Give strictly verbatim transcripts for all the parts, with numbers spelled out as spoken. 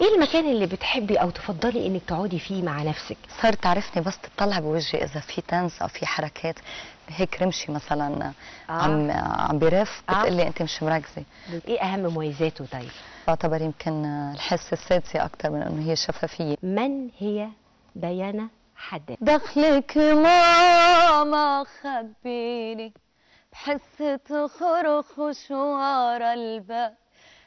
ايه المكان اللي بتحبي او تفضلي انك تقعدي فيه مع نفسك؟ صارت تعرفني بس تطلع بوجهي اذا في تنس او في حركات هيك رمشي مثلا آه. عم عم بيرف آه. بتقول لي انت مش مركزه. ايه اهم مميزاته طيب؟ بعتبر يمكن الحس السادسه اكثر من انه هي شفافيه. من هي ديانا حداد؟ دخلك ماما خبيني بحسة خرخش ورا الباب،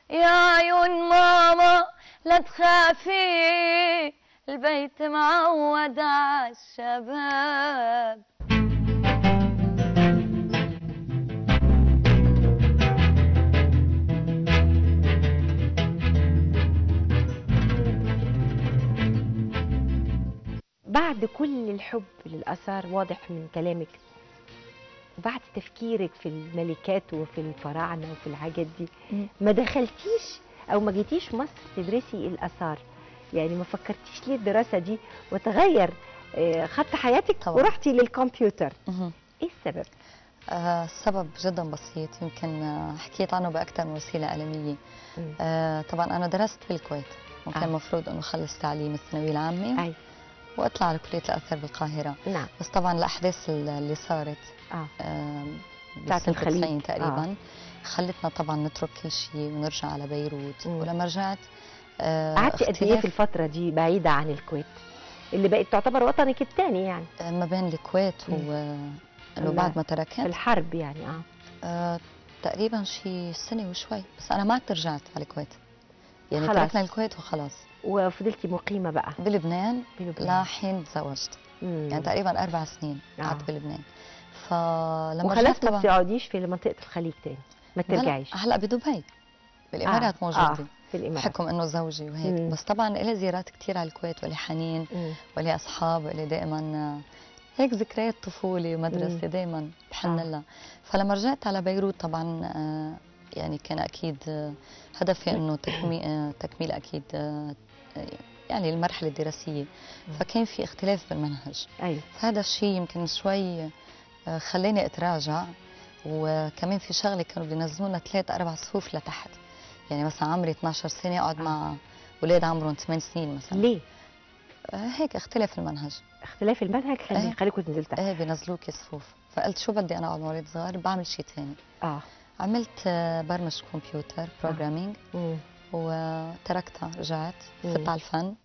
يا عيون ماما لا تخافي البيت معود على الشباب. بعد كل الحب للأثار واضح من كلامك وبعد تفكيرك في الملكات وفي الفراعنة وفي الحاجات دي، ما دخلتيش أو ما جيتيش مصر تدرسي الآثار، يعني ما فكرتيش ليه الدراسة دي وتغير خط حياتك طبعا. ورحتي للكمبيوتر. مه. إيه السبب؟ آه السبب جدا بسيط، يمكن حكيت عنه بأكثر من وسيلة إعلامية. آه طبعا أنا درست في الكويت وكان المفروض آه. أنه أخلص تعليم الثانوية العامة آه. واطلع على كليه الاثار بالقاهره. نعم. بس طبعا الاحداث اللي صارت اه, آه بتاعت الخليج تقريبا آه. خلتنا طبعا نترك كل شيء ونرجع على بيروت. مم. ولما رجعت قعدتي آه قد ايه في الفتره دي بعيده عن الكويت اللي بقت تعتبر وطنك الثاني يعني؟ آه ما بين الكويت و... وبعد ما تركت في الحرب يعني اه, آه تقريبا شيء سنه وشوي، بس انا ما عدت رجعت على الكويت يعني خلاص. تركنا الكويت وخلاص. وفضلتي مقيمه بقى بلبنان, بلبنان. لحين تزوجت يعني تقريبا اربع سنين قعدت آه. بلبنان. فلما وخلاص ما بتقعديش في منطقه الخليج تاني، ما ترجعيش؟ هلا بدبي بالامارات آه. موجوده آه. في الامارات بحكم انه زوجي وهيك. مم. بس طبعا لي زيارات كثير على الكويت ولي حنين ولي اصحاب ولي دائما هيك ذكريات طفوله ومدرسه دائما بحن لها آه. فلما رجعت على بيروت طبعا آه يعني كان اكيد هدفي انه تكميل تكميل اكيد يعني المرحله الدراسيه، فكان في اختلاف بالمنهج. أيوة. فهذا الشيء يمكن شوي خلاني اتراجع. وكمان في شغله كانوا بينزلونا ثلاث اربع صفوف لتحت، يعني مثلا عمري اثنعش سنه اقعد آه. مع اولاد عمرهم ثمان سنين مثلا. ليه؟ هيك اختلاف المنهج. اختلاف المنهج خلاني خليكم تنزلوا تحت. ايه بينزلوكي صفوف، فقلت شو بدي انا اقعد مع اولاد صغار، بعمل شيء ثاني. اه عملت برمج كمبيوتر بروجرامينج آه. وتركتها رجعت فت على الفن.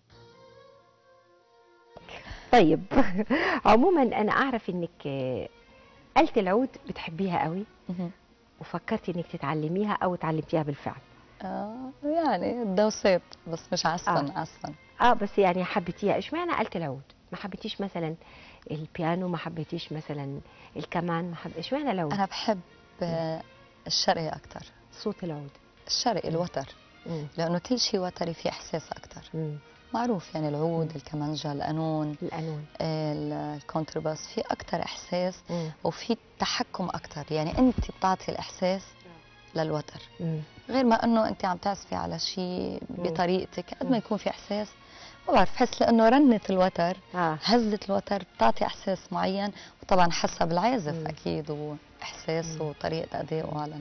طيب عموما انا اعرف انك آلة العود بتحبيها قوي وفكرتي انك تتعلميها او تعلمتيها بالفعل؟ اه يعني الدوسات بس مش عزفا آه. عزفا اه بس يعني حبيتيها. اشمعنى آلة العود؟ ما حبيتيش مثلا البيانو؟ ما حبيتيش مثلا الكمان؟ ما حبيتيش؟ اشمعنى العود؟ انا بحب آه الشرقي اكثر، صوت العود الشرقي الوتر. مم. لانه كل شيء وتري فيه احساس اكثر. معروف يعني العود، مم. الكمانجه، القانون القانون الكونترباس في اكثر احساس. مم. وفي تحكم اكثر، يعني انت بتعطي الاحساس للوتر. مم. غير ما انه انت عم تعزفي على شيء بطريقتك قد ما يكون في احساس، ما بعرف بحس لانه رنه الوتر آه. هزه الوتر بتعطي احساس معين، وطبعا حسب العازف مم. اكيد و احساسه وطريقه ادائه على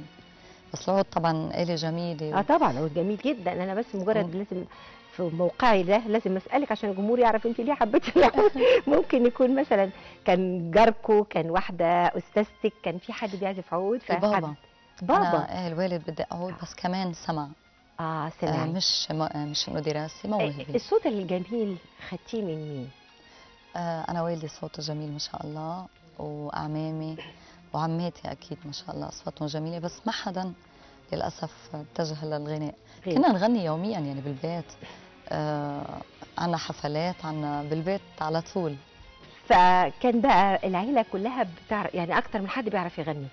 بس العود طبعا آلة جميله و... اه طبعا عود جميل جدا. انا بس مجرد م. لازم في موقعي ده لازم اسالك عشان الجمهور يعرف انت ليه حبيتي العود. ممكن يكون مثلا كان جاركو، كان واحده استاذتك، كان في حد بيعزف عود؟ بابا بابا ايه الوالد بدي عود بس كمان سمع اه سمع آه مش م... مش انه دراسه موهبه. الصوت الجميل خدتيه من مين؟ آه انا والدي صوته جميل ما شاء الله، واعمامي وعماتي اكيد ما شاء الله اصواتهم جميله، بس ما حدا للاسف اتجه للغناء. كنا نغني يوميا يعني بالبيت، آه عنا حفلات عنا بالبيت على طول. فكان بقى العيله كلها بتعرف يعني اكثر من حد بيعرف يغني؟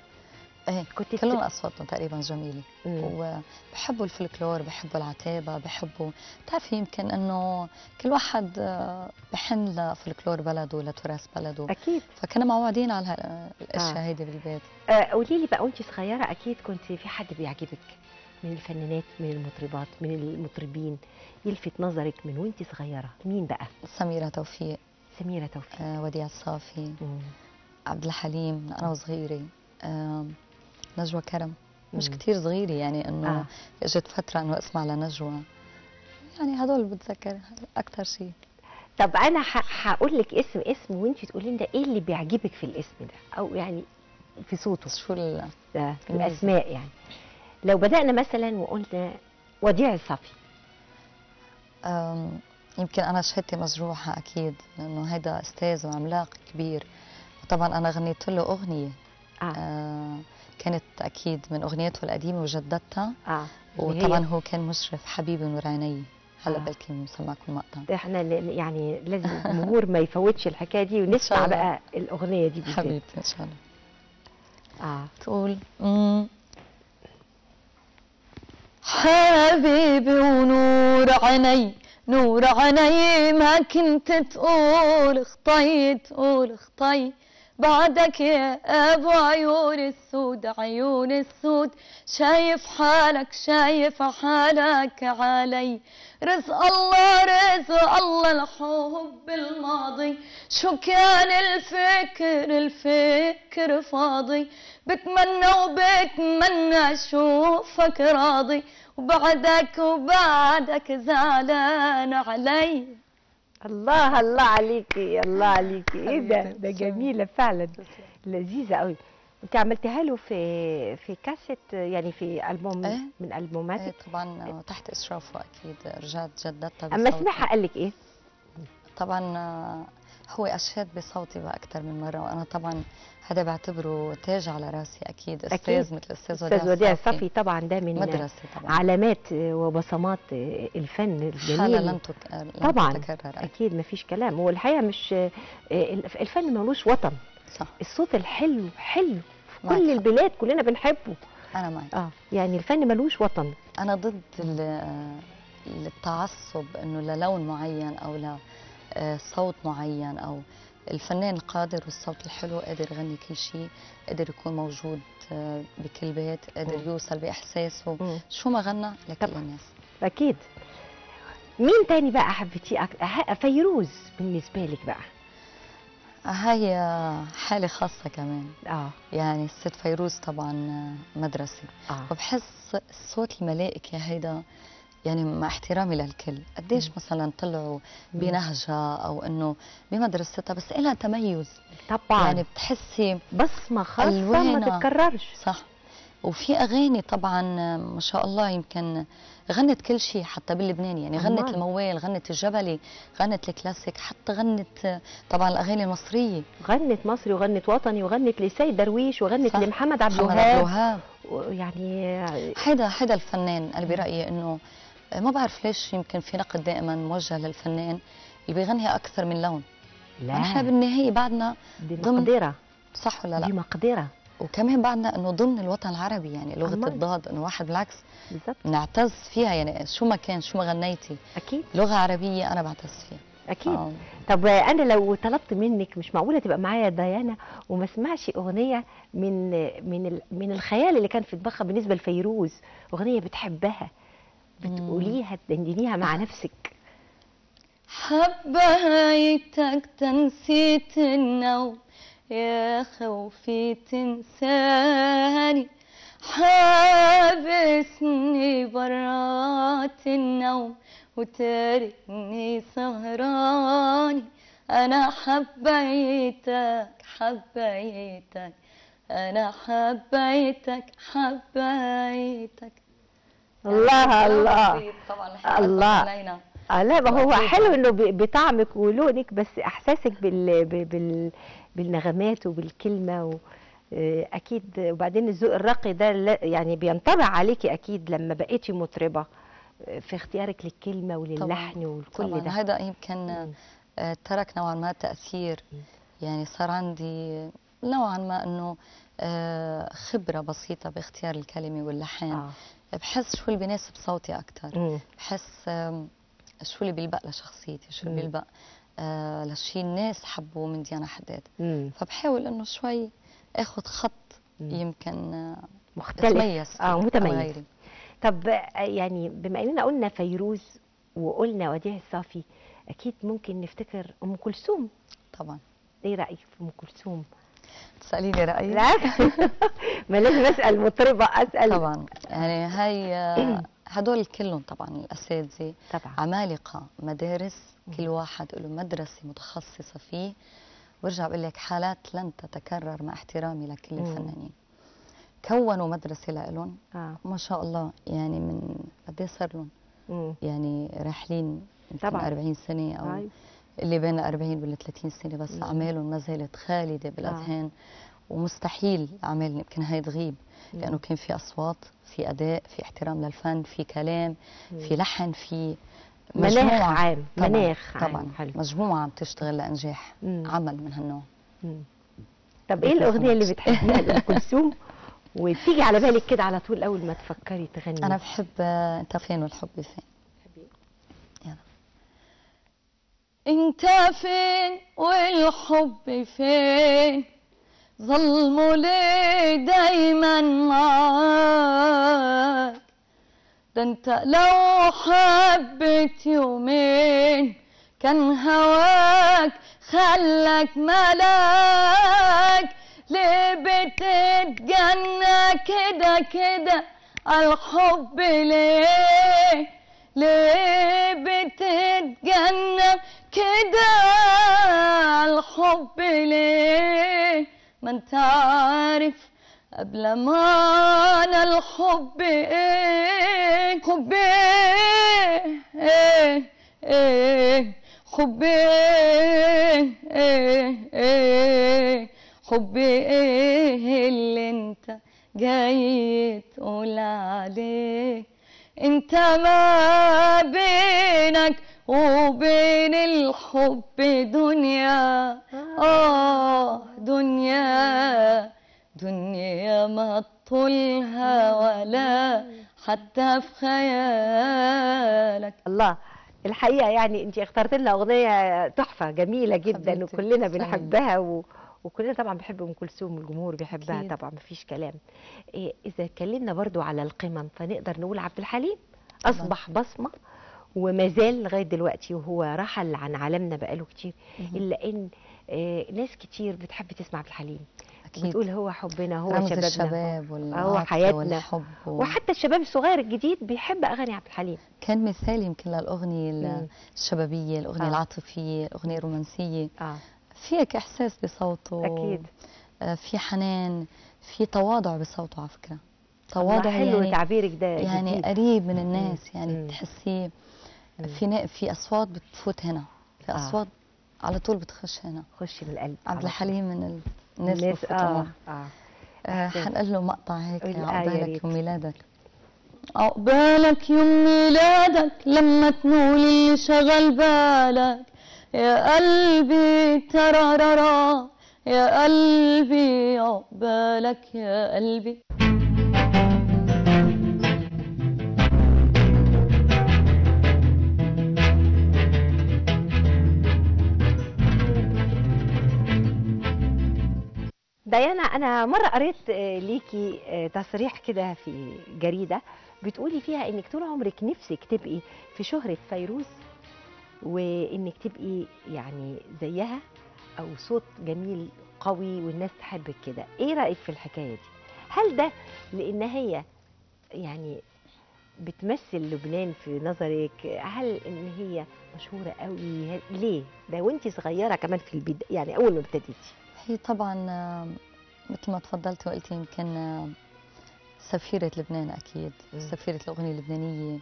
ايه كلهم اصواتهم تقريبا جميله، وبحبوا الفلكلور، بحبوا العتابه، بحبوا بتعرفي يمكن انه كل واحد بحن لفلكلور بلده لتراث بلده اكيد. فكنا معودين على الاشياء آه. هيدي بالبيت. آه قولي لي بقى، وانت صغيره اكيد كنت في حد بيعجبك من الفنانات من المطربات من المطربين يلفت نظرك من وانت صغيره، مين بقى؟ سميره توفيق. سميره توفيق آه وديع الصافي، عبد الحليم انا وصغيره، آه نجوى كرم مش كتير صغيرة يعني انه آه. اجت فترة انه اسمع لنجوى يعني هدول بتذكر اكثر شيء. طب انا هقول لك اسم اسم وانت تقولي لنا ايه اللي بيعجبك في الاسم ده، او يعني في صوته، شو الاسماء يعني. لو بدأنا مثلا وقلنا وديع الصافي. يمكن انا شهادتي مجروحه اكيد، لانه هيدا استاذ وعملاق كبير، وطبعا انا غنيت له اغنيه آه. آه كانت اكيد من اغنياته القديمه وجددتها آه. وطبعا هو كان مشرف حبيبي نور عيني. هلا بلكي بنسمعكم مقطع، احنا يعني لازم الجمهور ما يفوتش الحكايه دي، ونسمع بقى الاغنيه دي بالذات حبيبتي ان شاء الله. اه تقول حبيبي ونور عيني نور عيني ما كنت تقول اخطي تقول اخطي بعدك يا ابو عيون السود عيون السود شايف حالك شايف حالك علي رزق الله رزق الله الحب الماضي شو كان الفكر الفكر فاضي بتمنى وبتمنى اشوفك راضي وبعدك وبعدك زعلان علي. الله الله عليكي الله عليكي، ايه ده ده جميله فعلا، لذيذه قوي. انت عملتيها له في في كاسيت يعني في البوم ايه؟ من البومات ايه طبعا تحت اشرافه اكيد، رجعت جددتها. اما سمعها قال لك ايه؟ طبعا هو اشاد بصوتي بقى اكثر من مره، وانا طبعا هذا بعتبره تاج على راسي اكيد، استاذ مثل استاذ وديع الصافي. استاذ وديع الصافي طبعا ده من مدرسه طبعا، علامات وبصمات الفن الجميل، حاله لن طبعا تتكرر اكيد، ما فيش كلام. هو الحقيقه مش الفن ملوش وطن صح، الصوت الحلو حلو في كل البلاد كلنا بنحبه. انا معاك اه يعني الفن ملوش وطن، انا ضد التعصب انه للون معين او لا صوت معين، او الفنان قادر والصوت الحلو قادر يغني كل شيء، قادر يكون موجود بكل بيت، قادر يوصل باحساسه شو ما غنى لكل الناس اكيد. مين تاني بقى حبيتيه اكتر؟ فيروز بالنسبه لك بقى هي حاله خاصه كمان اه يعني الست فيروز طبعا مدرسه آه. وبحس الصوت الملائكي هيدا يعني مع احترامي للكل قديش مثلا طلعوا بنهجها او انه بمدرستها، بس لها تميز طبعا يعني بتحسي بصمه خاصه ما تتكررش صح. وفي اغاني طبعا ما شاء الله يمكن غنت كل شيء حتى باللبناني يعني، غنت الموال غنت الجبلي غنت الكلاسيك حتى غنت طبعا الاغاني المصريه، غنت مصري وغنت وطني وغنت لسيد درويش وغنت لمحمد عبد الوهاب، يعني هذا هذا الفنان انا برايي انه ما بعرف ليش يمكن في نقد دائما موجه للفنان اللي بيغني اكثر من لون. لا احنا بالنهايه بعدنا دي مقدره صح ولا لا؟ دي مقدره، وكمان بعدنا انه ضمن الوطن العربي يعني لغه أمار. الضاد انه واحد بالعكس بالظبط نعتز فيها يعني شو ما كان شو ما غنيتي اكيد لغه عربيه انا بعتز فيها اكيد أوه. طب انا لو طلبت منك مش معقوله تبقى معايا ديانا وما اسمعش اغنيه من من من الخيال اللي كان في دماغها بالنسبه لفيروز، اغنيه بتحبها بتقوليها تدندنيها مع نفسك. حبايتك تنسيت النوم يا خوفي تنساني حابسني برات النوم وتاركني سهراني انا حبيتك حبيتك انا حبيتك حبيتك. الله الله الله لا ما هو حلو انه بطعمك ولونك، بس احساسك بال بال بالنغمات وبالكلمه و اكيد، وبعدين الذوق الراقي ده يعني بينطبع عليكي اكيد لما بقيتي مطربه في اختيارك للكلمه وللحن وكل ده. طبعا هذا يمكن ترك نوعا ما تاثير يعني، صار عندي نوعا ما انه خبره بسيطه باختيار الكلمه واللحن آه. بحس شو اللي بيناسب صوتي اكثر، بحس شو اللي بيلبق لشخصيتي، شو اللي بيلبق آه لشي الناس حبوا من ديانا حداد، فبحاول انه شوي اخذ خط يمكن آه مختلف اه متميز. طب يعني بما اننا قلنا فيروز وقلنا وديع الصافي، اكيد ممكن نفتكر ام كلثوم طبعا. ايه رايك في ام كلثوم؟ تسأليني رأيي؟ لا ما لازم أسأل مطربة أسأل. طبعا يعني هي هدول كلهم طبعا الاساتذه عمالقه مدارس، كل واحد له مدرسه متخصصه فيه، وارجع بقول لك حالات لن تتكرر مع احترامي لكل الفنانين. كونوا مدرسه لهم آه. ما شاء الله، يعني من قد ايه صار لهم؟ يعني راحلين طبعا أربعين سنه او هاي. اللي بين أربعين ولا ثلاثين سنه، بس اعمالهم ما زالت خالده بالاذهان. آه. ومستحيل اعمال يمكن هاي تغيب، لانه كان في اصوات، في اداء، في احترام للفن، في كلام، في لحن، في مجموعه مناخ عام طبعًا مناخ عام طبعا حلو. مجموعه عم تشتغل لانجاح مم. عمل من هالنوع. طب ايه الاغنيه اللي بتحبيها لام كلثوم وبتيجي على بالك كده على طول اول ما تفكري تغني؟ انا بحب انت فين والحب فين. بتحبيه؟ يلا. انت فين والحب فين، ظلمه ليه دايما معاك، ده انت لو حبت يومين كان هواك خلاك ملاك، ليه بتتجنى كده كده عالحب ليه، ليه بتتجنى كده عالحب ليه، ما انت عارف قبل ما انا الحب ايه، حب ايه ايه ايه، حب ايه ايه ايه، حب ايه اللي انت جاي تقول عليه، انت ما بينك وبين الحب دنيا، اه دنيا دنيا ما طولها ولا حتى في خيالك. الله، الحقيقه يعني انت اخترت لنا اغنيه تحفه جميله جدا وكلنا بنحبها و... وكلنا طبعا بنحب ام كلثوم والجمهور بيحبها أكيد. طبعا مفيش كلام. إيه اذا اتكلمنا برضو على القمم فنقدر نقول عبد الحليم اصبح بصمه ومازال لغايه دلوقتي، وهو رحل عن عالمنا بقاله كتير، الا ان آه ناس كتير بتحب تسمع عبد الحليم، بتقول هو حبنا، هو شبابنا، الشباب هو حياتنا والحب و... وحتى الشباب الصغير الجديد بيحب اغاني عبد الحليم. كان مثال يمكن للاغنيه الشبابيه، الاغنيه آه. العاطفيه، الاغنيه الرومانسيه، آه. فيك احساس بصوته اكيد، آه في حنان، في تواضع بصوته على فكره، تواضع حلو يعني تعبيرك ده يعني جديد. قريب من الناس يعني بتحسيه. في في اصوات بتفوت هنا، في اصوات آه. على طول بتخش هنا، خش بالقلب. عبد الحليم من الناس اللي اه اه, آه حنقول له مقطع هيك، عقبالك يوم ميلادك، عقبالك يوم ميلادك لما تنول اللي شغل بالك، يا قلبي ترارارا يا قلبي، عقبالك يا قلبي. ديانا، أنا مرة قريت ليكي تصريح كده في جريدة بتقولي فيها إنك طول عمرك نفسك تبقي في شهرة فيروز، وإنك تبقي يعني زيها أو صوت جميل قوي والناس تحبك كده. إيه رأيك في الحكاية دي؟ هل ده لأن هي يعني بتمثل لبنان في نظرك؟ هل إن هي مشهورة قوي ليه؟ ده وإنتي صغيرة كمان في البداية، يعني أول ما ابتديتي. هي طبعا مثل ما تفضلتي وقلتي يمكن سفيرة لبنان أكيد، سفيرة الأغنية اللبنانية،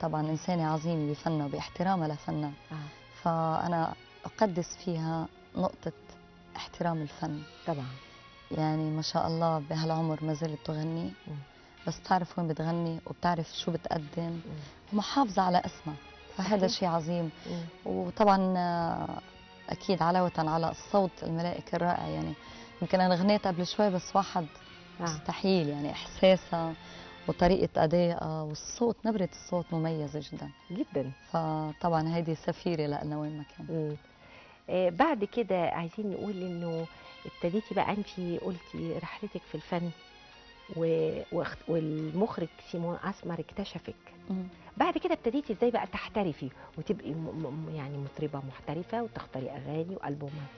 طبعا إنسانة عظيمة بفنها وباحترامها لفنها، فأنا أقدس فيها نقطة احترام الفن طبعا. يعني ما شاء الله بهالعمر ما زالت تغني، بس بتعرف وين بتغني وبتعرف شو بتقدم ومحافظة على اسمها، فهذا شيء عظيم. وطبعا أكيد علاوة على الصوت الملائكي الرائع، يعني يمكن أنا غنيت قبل شوي بس واحد آه. مستحيل يعني إحساسها وطريقة أدائها والصوت، نبرة الصوت مميزة جدا جدا، فطبعا هذه سفيرة لنا وين ما كان. آه بعد كده عايزين نقول إنه ابتديتي بقى، أنت قلتي رحلتك في الفن و... والمخرج سيمون أسمر اكتشفك، بعد كده ابتديتي ازاي بقى تحترفي وتبقي م... يعني مطربه محترفه وتختاري اغاني والبومات؟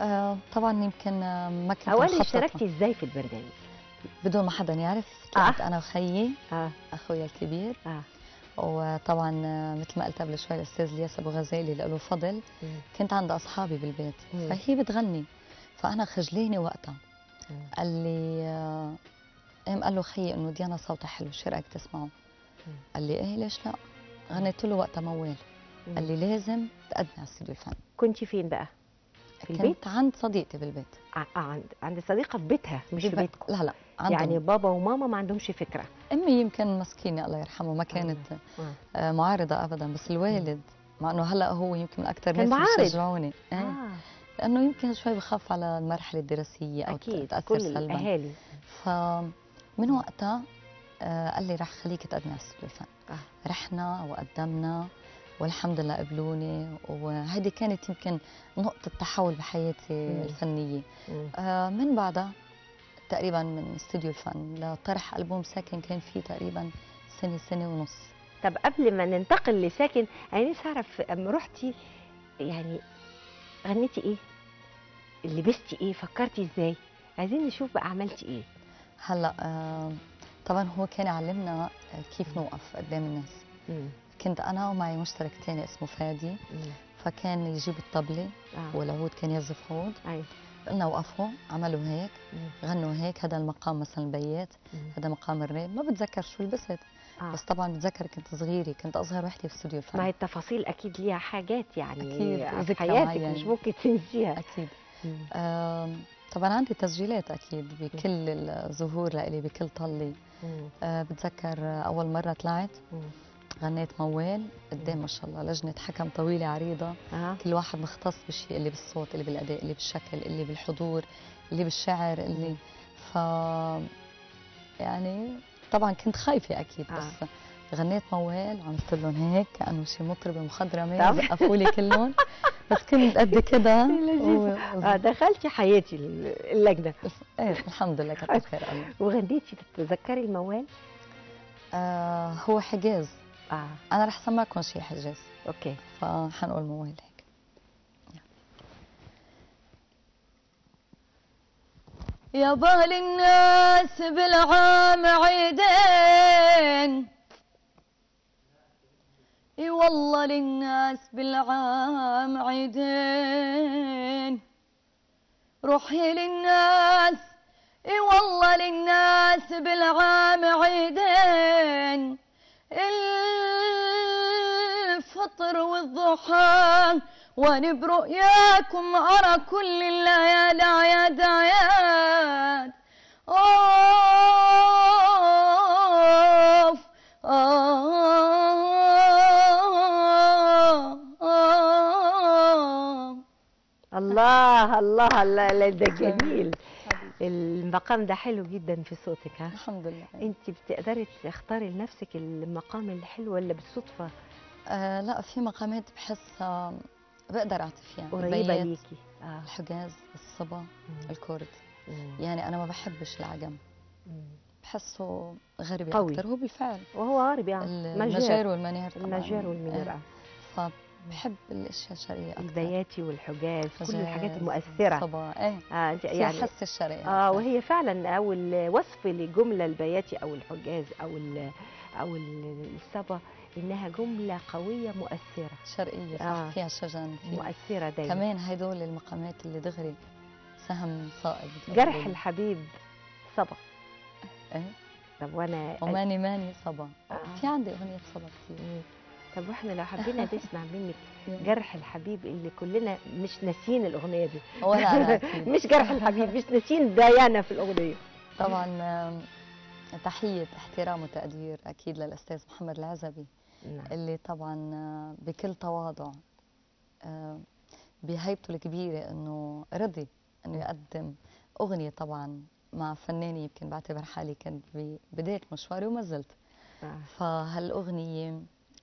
آه طبعا يمكن ما كنت مخططه. اولا اشتركتي ازاي في البرنامج؟ بدون ما حدا يعرف طلعت آه. انا وخيي آه. اخويا الكبير آه. وطبعا مثل ما قلت قبل شوي الاستاذ الياس ابو غزاله اللي له فضل مم. كنت عند اصحابي بالبيت مم. فهي بتغني فانا خجليني وقتها مم. قال لي قام قال له خيي انه ديانا صوتها حلو شو رايك تسمعه؟ قال لي ايه ليش لا؟ غنيت له وقتها موال مم. قال لي لازم تقدمي على استوديو الفن. كنت فين بقى؟ في البيت؟ كنت عند صديقتي بالبيت. اه عند عند صديقه في بيتها مش في بيتكم؟ لا لا عندهم. يعني بابا وماما ما عندهمش فكره. امي يمكن مسكينه الله يرحمه ما كانت آه. آه معارضه ابدا، بس الوالد مع انه هلا هو يمكن اكثر ناس بيشجعوني آه. آه. لانه يمكن شوي بخاف على المرحله الدراسيه او أكيد. تاثر سلبا. اكيد كل الاهالي. فمن وقتها آه قال لي رح خليك تقدمي على استوديو الفن. آه. رحنا وقدمنا والحمد لله قبلوني، وهذه كانت يمكن نقطة تحول بحياتي مم. الفنية. مم. آه من بعدها تقريبا من استوديو الفن لطرح ألبوم ساكن كان فيه تقريبا سنة سنة ونص. طب قبل ما ننتقل لساكن أنا نفسي أعرف أما رحتي يعني غنيتي إيه؟ لبستي إيه؟ فكرتي إزاي؟ عايزين نشوف بقى عملتي إيه؟ هلا آه طبعا هو كان يعلمنا كيف نوقف قدام الناس. مم. كنت انا ومعي مشترك ثاني اسمه فادي مم. فكان يجيب الطبله آه. والعود كان يعزف عود ايوه قلنا وقفوا عملوا هيك مم. غنوا هيك هذا المقام مثلا بيات هذا مقام الراب ما بتذكر شو لبست آه. بس طبعا بتذكر كنت صغيره كنت اصغر وحده في استوديو الفن. ما هي التفاصيل اكيد ليها حاجات يعني في حياتك يعني. مش ممكن تنسيها اكيد آه طبعا عندي تسجيلات اكيد بكل مم. الظهور لإلي بكل طلي آه بتذكر اول مره طلعت مم. غنيت موال قدام ما شاء الله لجنه حكم طويله عريضه آه. كل واحد مختص بالشيء اللي بالصوت اللي بالاداء اللي بالشكل اللي بالحضور اللي بالشعر اللي ف يعني طبعا كنت خايفه اكيد آه. بس غنيت موال عملت لهم هيك كانه شي مطربه مخضرمه زقفوا لي كلهم بس كنت قد كده و... اه دخلتي حياتي اللجنه ايه الحمد لله كتر خير الله. وغنيتي تتذكري الموال؟ آه هو حجاز آه. أنا رح سمعكم شي حجاز أوكي فحنقول موال هيك يا بال الناس بالعام عيدين اي والله للناس بالعام عيدين روحي للناس اي والله للناس بالعام عيدين الفطر والضحى وأنا برؤياكم أرى كل الليالي عياد عياد أوف الله الله الله ده جميل. المقام ده حلو جدا في صوتك ها؟ الحمد لله. انت بتقدري تختاري لنفسك المقام الحلو ولا بالصدفه؟ آه لا في مقامات بحسها بقدر اعطي فيها قريبه ليكي آه. الحجاز، الصبا، مم. الكرد. مم. يعني انا ما بحبش العجم. مم. بحسه غربي اكثر هو بالفعل وهو غربي يعني المجار والمنير طبعا المجار والمنير آه. آه. بحب الاشياء الشرقيه اكثر البياتي والحجاز كل الحاجات المؤثره طبعا ايه اه يعني حس الشرقيه اه وهي فعلا او الوصف لجمله البياتي او الحجاز او او الصبا انها جمله قويه مؤثره شرقيه صح آه. فيها شجن فيها مؤثره دايما كمان هدول المقامات اللي دغري سهم صائب جرح الحبيب صبا ايه طب وانا وماني ماني صبا آه. في عندي اغنيه صبا كتير. طب واحنا لو حبينا نسمع منك جرح الحبيب اللي كلنا مش ناسيين الاغنيه دي ولا انا مش جرح الحبيب مش ناسيين ديانا في الاغنيه طبعا تحيه احترام وتقدير اكيد للاستاذ محمد العزبي نعم. اللي طبعا بكل تواضع بهيبته الكبيره انه رضي انه يقدم اغنيه طبعا مع فنانه يمكن بعتبر حالي كنت ببدايه مشواري وما زلت آه. فهالاغنيه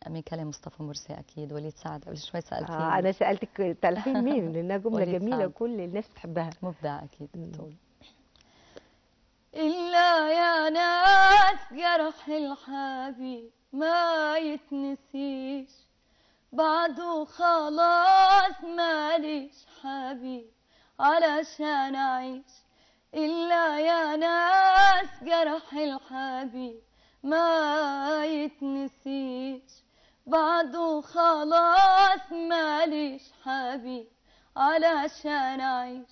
من كلام مصطفى مرسي اكيد وليد سعد قبل شوي سالتيني اه انا سالتك تلحين مين لانها جمله جميله وكل الناس بتحبها مبدع اكيد بتقول الا يا ناس جرح الحبيب ما يتنسيش بعده خلاص ماليش حبيب علشان اعيش إلا يا ناس جرح الحبيب ما يتنسيش، بعده خلاص ماليش حبيب علشان أعيش،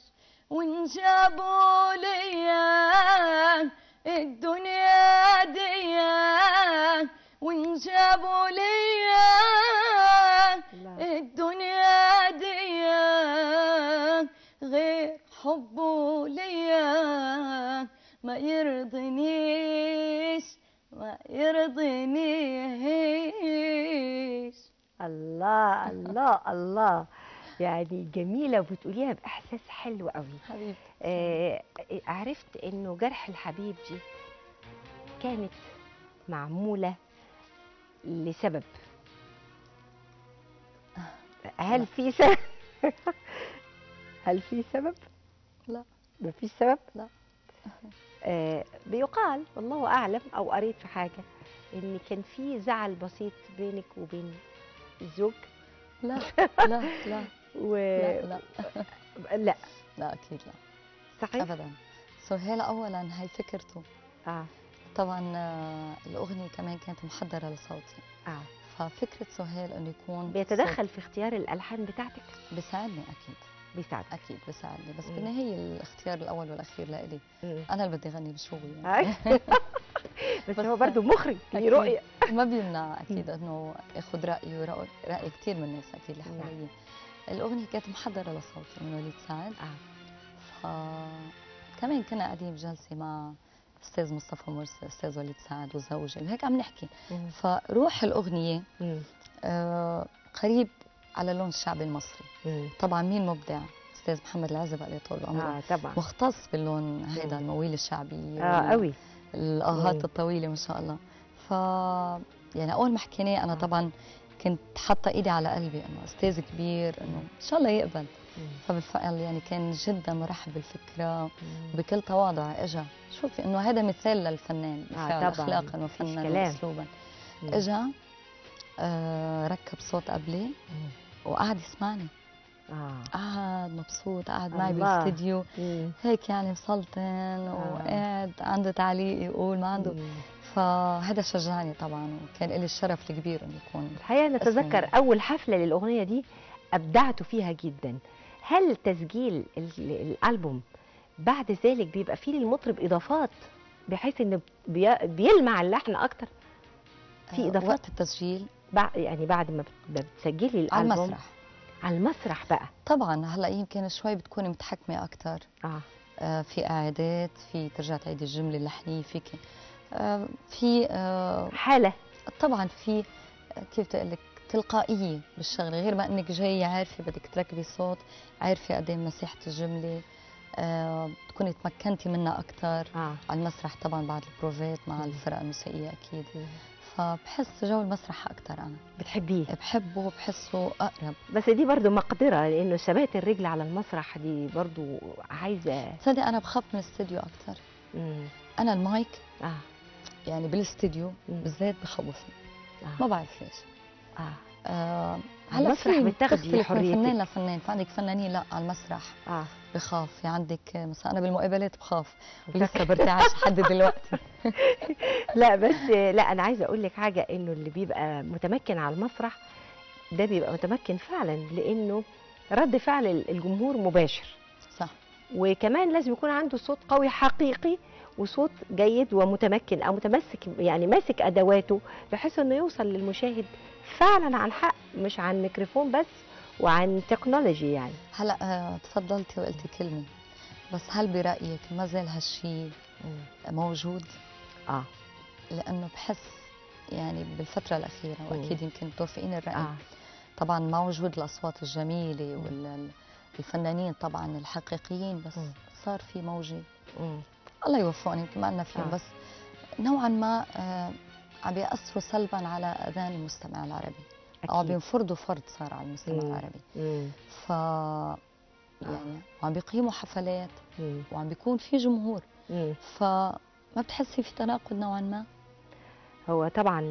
وإن جابوا ليا الدنيا ديا، وإن جابوا ليا الدنيا ديا غير حبه ليا ما يرضنيش ما يرضنيش. الله الله الله، يعني جميلة وبتقوليها بإحساس حلو قوي حبيبتي. آه عرفت إنه جرح الحبيب دي كانت معمولة لسبب، هل في سبب؟ هل في سبب؟ لا ما فيش سبب؟ لا. آه بيقال والله أعلم أو قريت في حاجة إن كان في زعل بسيط بينك وبين الزوج. لا لا لا و... لا لا لا لا اكيد لا، صحيح ابدا. سهيل اولا هي فكرته، اه طبعا الاغنيه كمان كانت محضره لصوتي، اه ففكره سهيل انه يكون بيتدخل صوت. في اختيار الالحان بتاعتك بيساعدني، اكيد بيساعد، اكيد بيساعدني، بس بالنهايه الاختيار الاول والاخير لإلي، انا اللي بدي اغني بشغلي يعني. بس هو برضه مخرج ليه رؤيه، ما بيمنع اكيد انه اخذ رايه ورأي راي كثير من الناس اكيد اللي حواليا. الاغنيه كانت محضره لصوتي من وليد سعد، اه ف كمان كنا قاعدين بجلسه مع استاذ مصطفى مرسي، استاذ وليد سعد وزوجي، وهيك عم نحكي، فروح الاغنيه آه قريب على اللون الشعبي المصري. مم. طبعا مين مبدع؟ استاذ محمد العزبي الله يطول عمره، آه مختص باللون هيدا المويل الشعبي، اه قوي الآهات الطويلة ما شاء الله. ف يعني أول ما حكيناه أنا طبعا كنت حاطة إيدي على قلبي إنه أستاذ كبير إنه إن شاء الله يقبل، فبالفعل يعني كان جدا مرحب بالفكرة وبكل تواضع إجا. شوفي إنه هذا مثال للفنان بالفعل، آه أخلاقا وفناً وأسلوبا. إجا آه ركب صوت قبلي وقعد يسمعني، قعد مبسوط، قعد معي بالاستديو هيك يعني مسلطن، وقعد عنده تعليق يقول ما عنده، فهذا شجعني طبعا، وكان لي الشرف الكبير انه يكون. الحقيقه نتذكر اول حفله للاغنيه دي ابدعتوا فيها جدا. هل تسجيل الالبوم بعد ذلك بيبقى فيه للمطرب اضافات بحيث انه بيلمع اللحن اكتر؟ في اضافات وقت التسجيل يعني بعد ما بتسجلي الالبوم على المسرح؟ على المسرح بقى طبعا. هلا يمكن شوي بتكوني متحكمه اكثر، آه. آه في اعادات، في ترجع تعيدي الجمله اللحنيه فيك، آه في آه حاله طبعا، في كيف تقول لك تلقائيه بالشغله، غير ما انك جاي عارفه بدك تركبي صوت، عارفه قد ايه مساحه الجمله، آه تكوني تمكنتي منها اكثر، آه. على المسرح طبعا بعد البروفات مع الفرقه الموسيقيه اكيد. مم. فبحس جو المسرح اكثر انا. بتحبيه؟ بحبه وبحسه اقرب. بس دي برضه مقدره، لانه ثبات الرجل على المسرح دي برضه عايزه. تصدق انا بخاف من الاستديو اكثر. امم انا المايك اه يعني بالاستديو بالذات بخوفني، آه. ما بعرف ليش. اه, آه. على المسرح بتاخدي حريتك من فنان لفنان، فعندك فنانين لا على المسرح اه بخاف، يعني عندك مثلا انا بالمقابلات بخاف ولسه برتعش لحد دلوقتي. لا بس لا انا عايزه اقول لك حاجه، انه اللي بيبقى متمكن على المسرح ده بيبقى متمكن فعلا، لانه رد فعل الجمهور مباشر، صح، وكمان لازم يكون عنده صوت قوي حقيقي وصوت جيد ومتمكن او متمسك، يعني ماسك ادواته بحيث انه يوصل للمشاهد فعلا عن حق، مش عن ميكروفون بس وعن تكنولوجي يعني. هلا تفضلتي وقلتي كلمه، بس هل برايك ما زال هالشيء موجود؟ اه لانه بحس يعني بالفتره الاخيره، واكيد يمكن توافقين الراي، آه. طبعا مع وجود الاصوات الجميله والفنانين طبعا الحقيقيين، بس م. صار في موجه، م. الله يوفقني يمكن ما لنا فيهم، آه. بس نوعا ما آه عم ياثروا سلبا على اذان المستمع العربي، او بينفرضوا فرض صار على المستمع مم. العربي، مم. ف يعني وعم بيقيموا حفلات، مم. وعم بيكون في جمهور، مم. فما بتحسي في تناقض نوعا ما؟ هو طبعا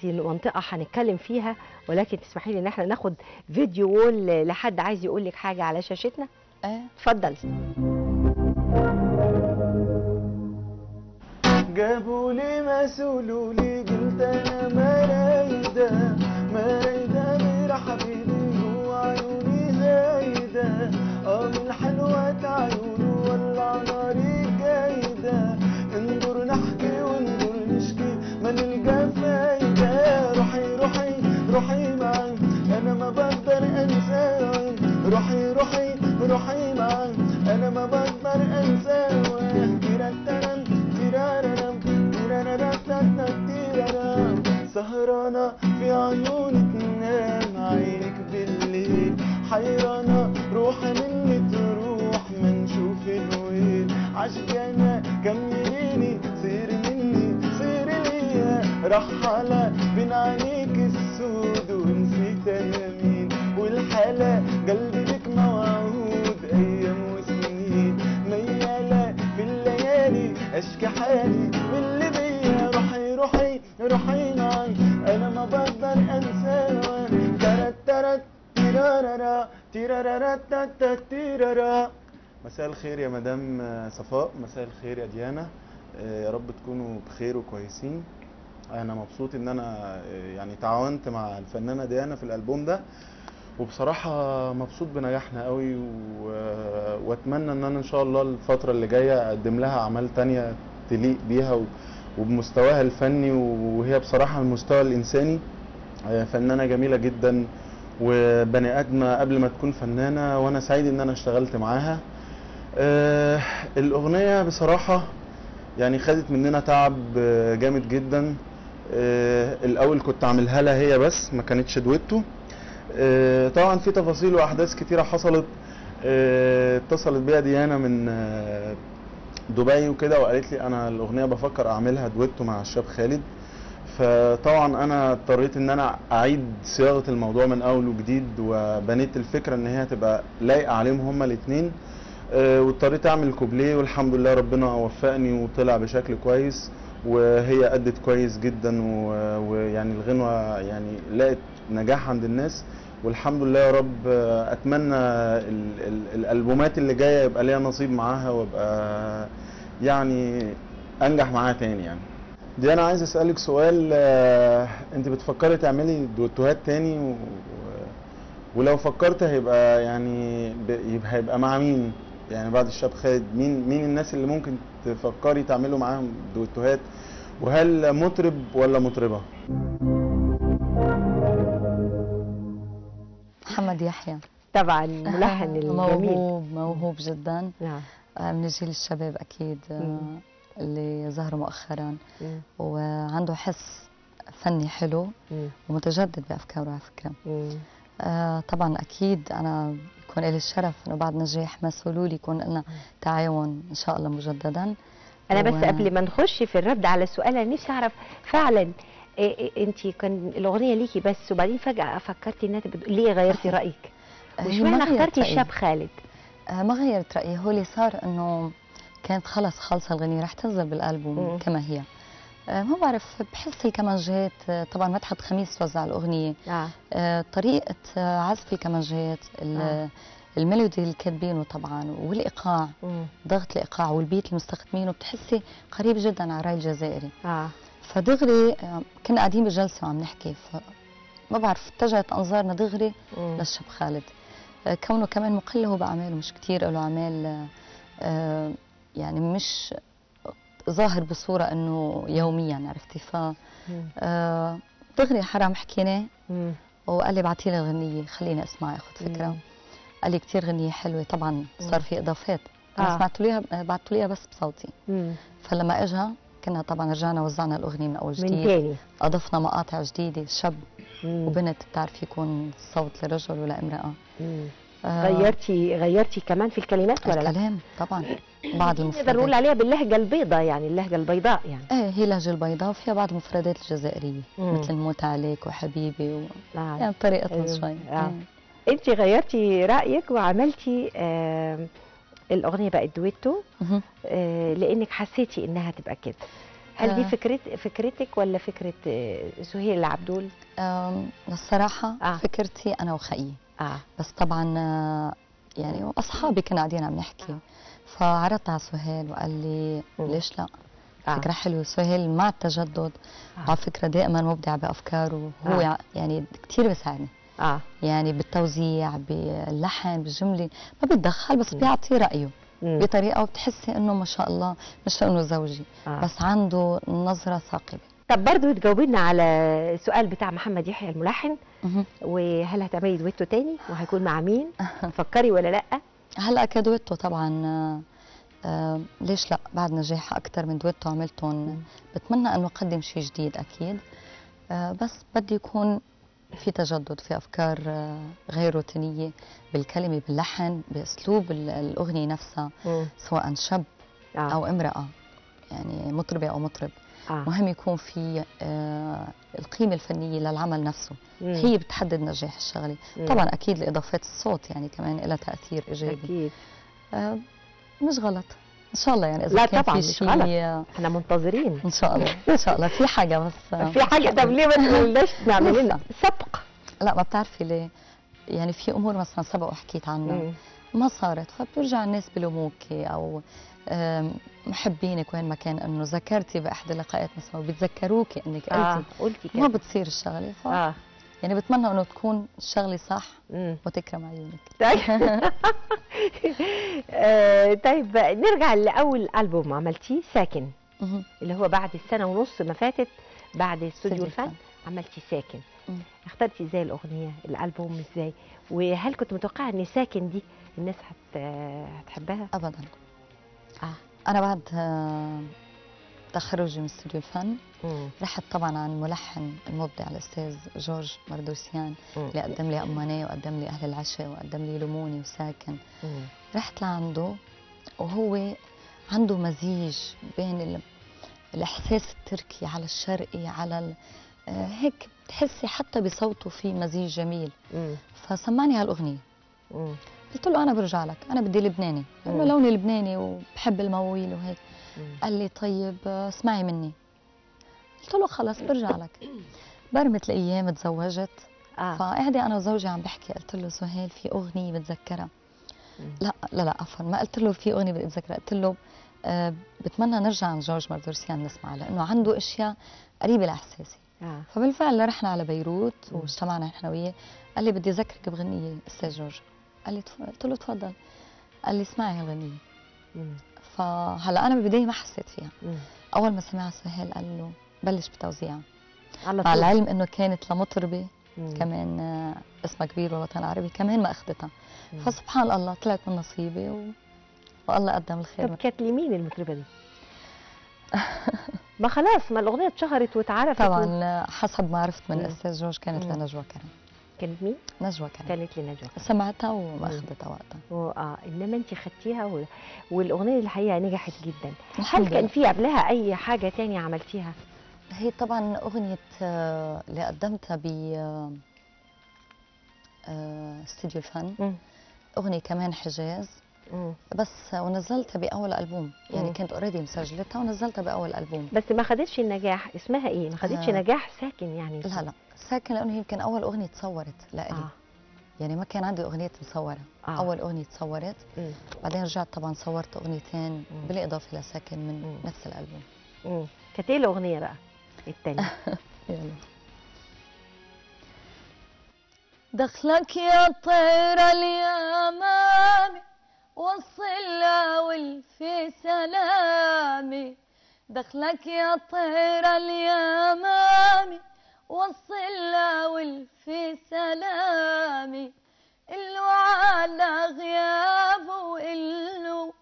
دي منطقه هنتكلم فيها، ولكن تسمحي لي ان احنا ناخد فيديو وول لحد عايز يقول لك حاجه على شاشتنا. ايه اتفضلي. جابوا لي ما سولوا لي قلت انا ما رايده ما رايده غير حبيبي هو عيوني زايده اه من حلوة عيونه ولع ناري جايده انظر نحكي وانظر نشكي ما نلقى فايده روحي روحي روحي معاك انا ما بقدر انساك روحي روحي روحي معاك انا ما بقدر انساك سهرانة في عيونك تنام عينك بالليل حيرانة روحي مني تروح ما نشوف الويل عشقانة كمليني سير مني سير ليا رحالة بين عينيك السود ونسيت انا مين والحالة قلبي بك موعود ايام وسنين ميالة في الليالي اشكي حالي واللي بيا روحي روحي روحي أنا ما بقدر أنساك ترت ترت تيرارا تيرارا تاتا تيرارا. مساء الخير يا مدام صفاء، مساء الخير يا ديانا، يا رب تكونوا بخير وكويسين. أنا مبسوط إن أنا يعني تعاونت مع الفنانة ديانا في الألبوم ده، وبصراحة مبسوط بنجاحنا قوي، وأتمنى إن أنا إن شاء الله الفترة اللي جاية أقدم لها أعمال تانية تليق بيها و وبمستواها الفني، وهي بصراحة المستوى الإنساني فنانة جميلة جدا وبني آدمة قبل ما تكون فنانة، وأنا سعيد إن أنا اشتغلت معاها. أه الأغنية بصراحة يعني خدت مننا تعب جامد جدا. أه الأول كنت عاملها لها هي بس ما كانتش دويتو. أه طبعا في تفاصيل وأحداث كتيرة حصلت. أه اتصلت بيا ديانا من أه دبي وكده وقالت لي انا الاغنيه بفكر اعملها دويتو مع الشاب خالد، فطبعا انا اضطريت ان انا اعيد صياغه الموضوع من اول وجديد، وبنيت الفكره ان هي تبقى لايقه عليهم هما الاثنين، أه واضطريت اعمل كوبليه، والحمد لله ربنا وفقني وطلع بشكل كويس، وهي ادت كويس جدا، ويعني الغنوه يعني لقت نجاح عند الناس والحمد لله يا رب. اتمنى ال ال الالبومات اللي جايه يبقى ليها نصيب معاها، وابقى يعني انجح معاها تاني. يعني ديانا عايز اسالك سؤال، انت بتفكري تعملي دوتوهات تاني؟ و... ولو فكرت هيبقى يعني يبقى هيبقى مع مين يعني بعد الشاب خالد؟ مين مين الناس اللي ممكن تفكري تعملوا معاهم دوتوهات؟ وهل مطرب ولا مطربه؟ محمد يحيى طبعا الملحن الجميل، موهوب موهوب جدا، نعم من الجيل الشباب اكيد مم. اللي ظهروا مؤخرا مم. وعنده حس فني حلو مم. ومتجدد بافكاره على فكره. آه طبعا اكيد انا يكون لي الشرف انه بعد نجاح ما سولولي يكون لنا تعاون ان شاء الله مجددا. انا بس و... قبل ما نخش في الرد على السؤال انا نفسي اعرف فعلا إيه إيه انتي كان الاغنيه ليكي بس وبعدين فجاه فكرتي انها بد... ليه غيرتي رايك؟ واشمعنى اخترتي الشاب خالد؟ آه ما غيرت رايي، هو اللي صار انه كانت خلص خالصه الغنيه رح تنزل بالالبوم كما هي. آه ما بعرف بحس الكمانجات، طبعا مدحت خميس وزع الاغنيه، آه. آه طريقه عزف الكمانجات، آه. الميلودي اللي كاتبينه طبعا، والايقاع مم. ضغط الايقاع والبيت اللي مستخدمينه بتحسي قريب جدا على الراي الجزائري. آه. فدغري كنا قاعدين بالجلسه وعم نحكي، فما بعرف اتجهت انظارنا دغري للشاب خالد، كونه كمان مقل هو باعماله، مش كثير له اعمال يعني مش ظاهر بصوره انه يوميا، عرفتي؟ ف دغري حرام حكيناه وقال لي ابعتي لي غنيه خليني اسمعها اخذ فكره، قال لي كثير غنيه حلوه، طبعا صار في اضافات انا سمعتوا ليها بعتوا ليها بس بصوتي، فلما اجها كنا طبعا رجعنا وزعنا الاغنيه من اول جديد، اضفنا مقاطع جديده شاب مم. وبنت، بتعرفي يكون صوت لرجل ولا امراه. آه غيرتي غيرتي كمان في الكلمات ولا لا؟ الكلام طبعا بعض المفردات نقدر نقول عليها باللهجه البيضاء، يعني اللهجه البيضاء يعني ايه، هي اللهجه البيضاء وفيها بعض المفردات الجزائريه مم. مثل نموت عليك وحبيبي و... آه. يعني بطريقتنا آه. شوي آه. آه. انت غيرتي رايك وعملتي آه الاغنيه بقت دويتو آه لانك حسيتي انها تبقى كده. هل دي فكرت فكرتك ولا فكره سهيل العبدول؟ الصراحه آه. فكرتي انا وخيي آه. بس طبعا يعني اصحابي كنا قاعدين عم نحكي، فعرضتها على سهيل وقال لي ليش لا؟ آه. فكره حلوه. سهيل مع التجدد آه. على فكره دائما مبدع بافكاره هو آه. يعني كثير بيساعدني اه يعني بالتوزيع باللحن بالجمله، ما بيتدخل بس بيعطي رايه مم. بطريقه بتحسي انه ما شاء الله، مش انه زوجي آه. بس عنده نظره ثاقبه. طب برضه تجاوبينا على السؤال بتاع محمد يحيى الملحن مم. وهل هتعملي دويتو تاني وهيكون مع مين؟ فكري ولا لا؟ هلا كدويتو طبعا آه ليش لا، بعد نجاح اكثر من دويتو عملتهم بتمنى انه اقدم شيء جديد اكيد آه بس بدي يكون في تجدد، في افكار غير روتينيه بالكلمه باللحن باسلوب الاغنيه نفسها مم. سواء شاب آه. او امراه يعني مطربه او مطرب آه. مهم يكون في آه القيمه الفنيه للعمل نفسه مم. هي بتحدد نجاح الشغله مم. طبعا اكيد اضافات الصوت يعني كمان لها تاثير ايجابي اكيد آه مش غلط ان شاء الله يعني اذا لا كان طبعا في شيء احنا منتظرين ان شاء الله ان شاء الله في حاجه بس في حاجه. طب ليه ما تقولناش نعمل لنا سبق؟ لا ما بتعرفي ليه يعني في امور مثلا سبق وحكيت عنها ما صارت فبترجع الناس بلوموك او محبينك وين ما كان انه ذكرتي باحدى اللقاءات مثلا وبتذكروكي انك قلتي آه قلتي كده ما بتصير الشغله ف آه. يعني بتمنى انه تكون الشغله صح مم. وتكرم عيونك. طيب نرجع لاول البوم عملتيه ساكن مم. اللي هو بعد السنه ونص ما فاتت بعد استوديو الفن عملتي ساكن مم. اخترتي ازاي الاغنيه الالبوم ازاي؟ وهل كنت متوقعه ان ساكن دي الناس هت هتحبها؟ ابدا آه. انا بعد تخرجي من استوديو الفن مم. رحت طبعا عن ملحن المبدع الاستاذ جورج مردوسيان مم. اللي قدم لي اماني وقدم لي اهل العشاء وقدم لي لموني وساكن مم. رحت لعنده وهو عنده مزيج بين ال... الاحساس التركي على الشرقي على ال... آه هيك بتحسي حتى بصوته في مزيج جميل مم. فسمعني هالاغنيه مم. قلت له انا برجع لك انا بدي لبناني لانه لوني لبناني وبحب المواويل وهيك مم. قال لي طيب اسمعي مني. قلت له خلص برجع لك. برمت الايام تزوجت آه. فقعدي انا وزوجي عم بحكي قلت له سهيل في اغنيه بتذكرها مم. لا لا لا عفوا ما قلت له في اغنيه بتذكرها قلت له آه بتمنى نرجع عند جورج مردوسيان نسمعها لانه عنده اشياء قريبه لاحساسي آه. فبالفعل رحنا على بيروت واجتمعنا نحن وياه قال لي بدي اذكرك بغنيه استاذ جورج. قال لي قلت له تفضل. قال لي اسمعي هالغنيه. فهلا انا بالبدايه ما حسيت فيها مم. اول ما سمعها سهيل قال له بلش بتوزيعها مع العلم انه كانت لمطربه كمان اسمها كبير بالوطن العربي كمان ما اخذتها مم. فسبحان الله طلعت من نصيبي و... والله قدم الخير. طب كانت لمين المطربه دي؟ ما خلاص ما الاغنيه اتشهرت واتعرفت طبعا و... حسب ما عرفت من الاستاذ جورج كانت لنجوى كرم. كانت مين؟ نجوى كرم. كانت لنجوى كرم. سمعتها وما اخذتها وقتها. اه انما انت خدتيها و... والاغنيه الحقيقه نجحت جدا. هل كان في قبلها اي حاجه ثانيه عملتيها؟ هي طبعا اغنيه اللي قدمتها ب استوديو الفن م. اغنيه كمان حجاز م. بس ونزلتها باول البوم يعني م. كانت اوريدي مسجلتها ونزلتها باول البوم بس ما خدتش النجاح. اسمها ايه؟ ما خدتش آه. نجاح ساكن يعني لا لا ساكن لانه هي يمكن اول اغنيه تصورت لالي آه. يعني ما كان عندي اغنيه مصوره آه. اول اغنيه تصورت مم. بعدين رجعت طبعا صورت اغنيتين مم. بالاضافه لساكن من مم. نفس الالبوم. امم كانت ايه الاغنيه بقى الثانيه؟ يلا دخلك يا طيره اليمامي وصل لول في سلامي دخلك يا طيره اليمامي وصل لول في سلامي اللو على غيابه وقلو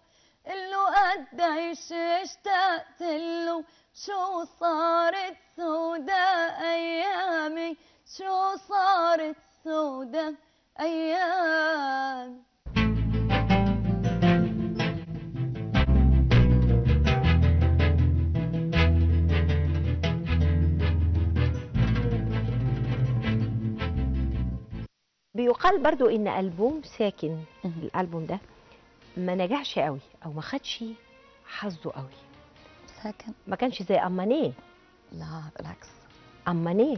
اللو قديش اشتقتلو شو صارت سودا ايامي شو صارت سودا ايامي. بيقال برضو ان البوم ساكن الالبوم ده ما نجحش قوي او ما خدش حظه قوي. ساكن ما كانش زي امانيه. لا بالعكس امانيه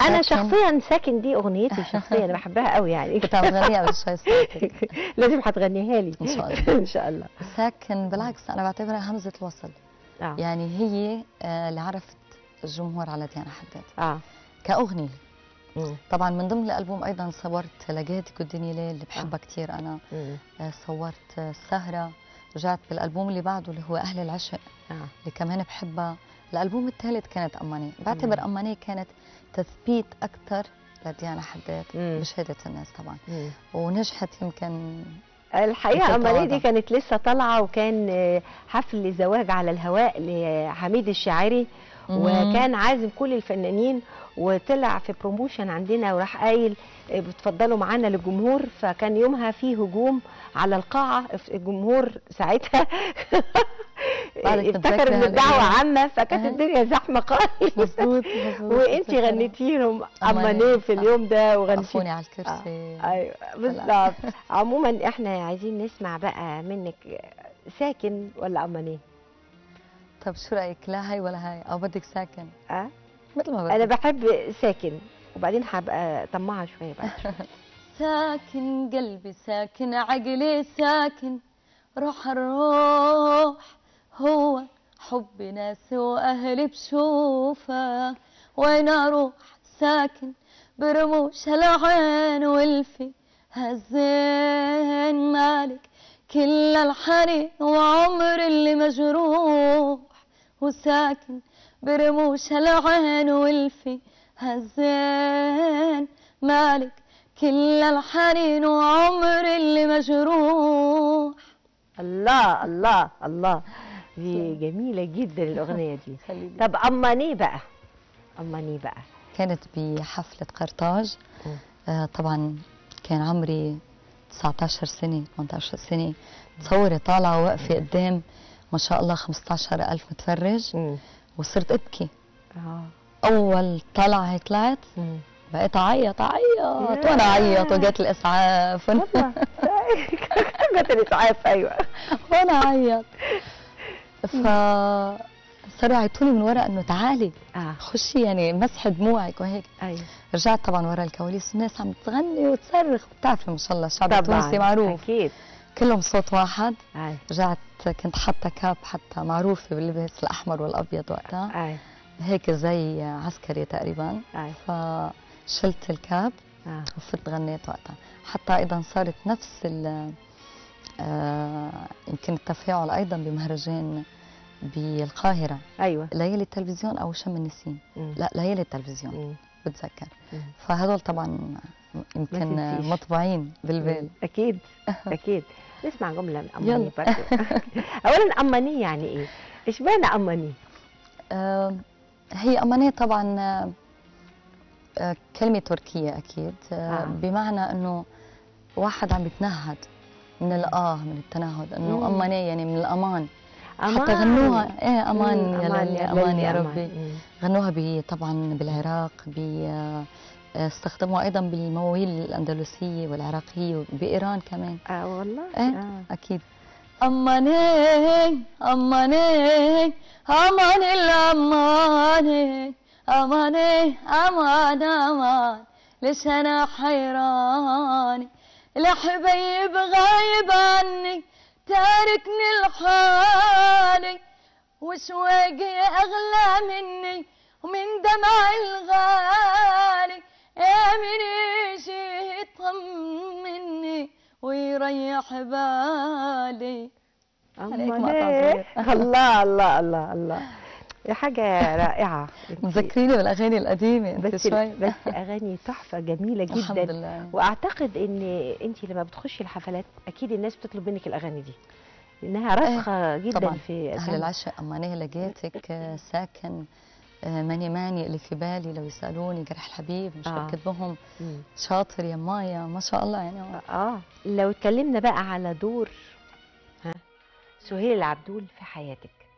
انا شخصيا ساكن دي اغنيتي شخصيا انا بحبها قوي يعني. كنت هتغنيها بس مش لازم هتغنيها لي ان شاء الله. ان شاء الله. ساكن بالعكس انا بعتبرها همزه الوصل آه. يعني هي اللي عرفت الجمهور على ديانا حداد آه. كأغنية. مم. طبعا من ضمن الالبوم ايضا صورت لقيتك والدنيا ليل اللي بحبها آه. كثير انا. مم. صورت السهره، رجعت بالالبوم اللي بعده اللي هو اهل العشق آه. اللي كمان بحبها. الالبوم الثالث كانت اماني، بعتبر اماني كانت تثبيت اكثر لديانا حداد بشهاده الناس طبعا. مم. ونجحت يمكن الحقيقه. اماني دي كانت لسه طالعه، وكان حفل زواج على الهواء لحميد الشاعري، وكان عازم كل الفنانين، وطلع في بروموشن عندنا وراح قايل بتفضلوا معانا للجمهور. فكان يومها فيه هجوم على القاعه، الجمهور ساعتها افتكر ان الدعوه عامه، فكانت الدنيا زحمه خالص. وانت غنيتي لهم امانيه في اليوم ده، وغنيتي عفوني على الكرسي. ايوه بالظبط. عموما احنا عايزين نسمع بقى منك ساكن ولا امانيه؟ طب شو رايك؟ لا هاي ولا هاي، او بدك ساكن؟ اه مثل ما بدك. انا بحب ساكن، وبعدين هبقى طماعه شويه بقى. ساكن قلبي، ساكن عقلي، ساكن روح الروح هو حبي، ناسي واهلي بشوفه وين اروح، ساكن برموش هالعين والفي هالزين، مالك كل الحنين وعمر اللي مجروح، وساكن برموش هالعين والفي هالزين، مالك كل الحنين وعمر اللي مجروح. الله الله الله، دي جميلة جدا الأغنية دي. طب أماني بقى، أماني بقى كانت بحفلة قرطاج. آه طبعا كان عمري تسعتاشر سنة، تمنتاشر سنة. تصوري طالعة واقفة قدام ما شاء الله خمستاشر ألف متفرج. مم. وصرت أبكي. آه. أول طلعة هيك طلعت بقيت أعيط أعيط وأنا أعيط، وجت الإسعاف. جت الإسعاف أيوه وأنا أعيط. فسرعتوني من ورا إنه تعالي آه. خشي، يعني مسحي دموعك وهيك. أيوه رجعت طبعا ورا الكواليس، الناس عم تغني وتصرخ، بتعرفي ما شاء الله الشعب التونسي معروف أكيد كلهم صوت واحد. أي. رجعت كنت حاطه كاب حتى معروفه باللبس الاحمر والابيض وقتها. أي. هيك زي عسكري تقريبا. أي. فشلت الكاب أي. وفت غنيت وقتها، حتى ايضا صارت نفس ال آه يمكن التفاعل ايضا بمهرجان بالقاهره. ايوه ليالي التلفزيون او شم النسيم. م. لا ليالي التلفزيون. م. بتذكر. فهذول طبعا يمكن مطبوعين بالبال اكيد اكيد. نسمع جمله من اماني برضه. اولا اماني يعني ايه؟ ايش معنى اماني؟ آه هي اماني طبعا آه كلمه تركيه اكيد. آه آه. بمعنى انه واحد عم يتنهد من الاه من التنهد، انه اماني يعني من الامان. أمان. حتى غنوها ايه امان يا ليلي، امان يا ربي. مم. غنوها طبعا بالعراق، استخدموها ايضا بالمواويل الاندلسيه والعراقيه وبايران كمان. اه والله ايه آه. اكيد. اماني اماني امان الاماني، اماني امان امان، ليش انا حيراني لحبيب غايب عني تاركني لحالي، وشواقي اغلى مني ومن دمعي الغالي، امن يجي يطمني ويريح بالي. الله الله الله الله، دي حاجة رائعة. تذكريني بالاغاني القديمة انت بس شوي. بس اغاني تحفة جميلة جدا الحمد لله. واعتقد ان انت لما بتخشي الحفلات اكيد الناس بتطلب منك الاغاني دي لانها راسخة جدا طبعاً. في اهل العشق، اماني لقيتك، ساكن، ماني ماني اللي في بالي، لو يسالوني، جرح الحبيب، مش آه. بكذبهم، شاطر يا مايا ما شاء الله يعني. اه لو اتكلمنا بقى على دور ها سهيل العبدول في حياتك،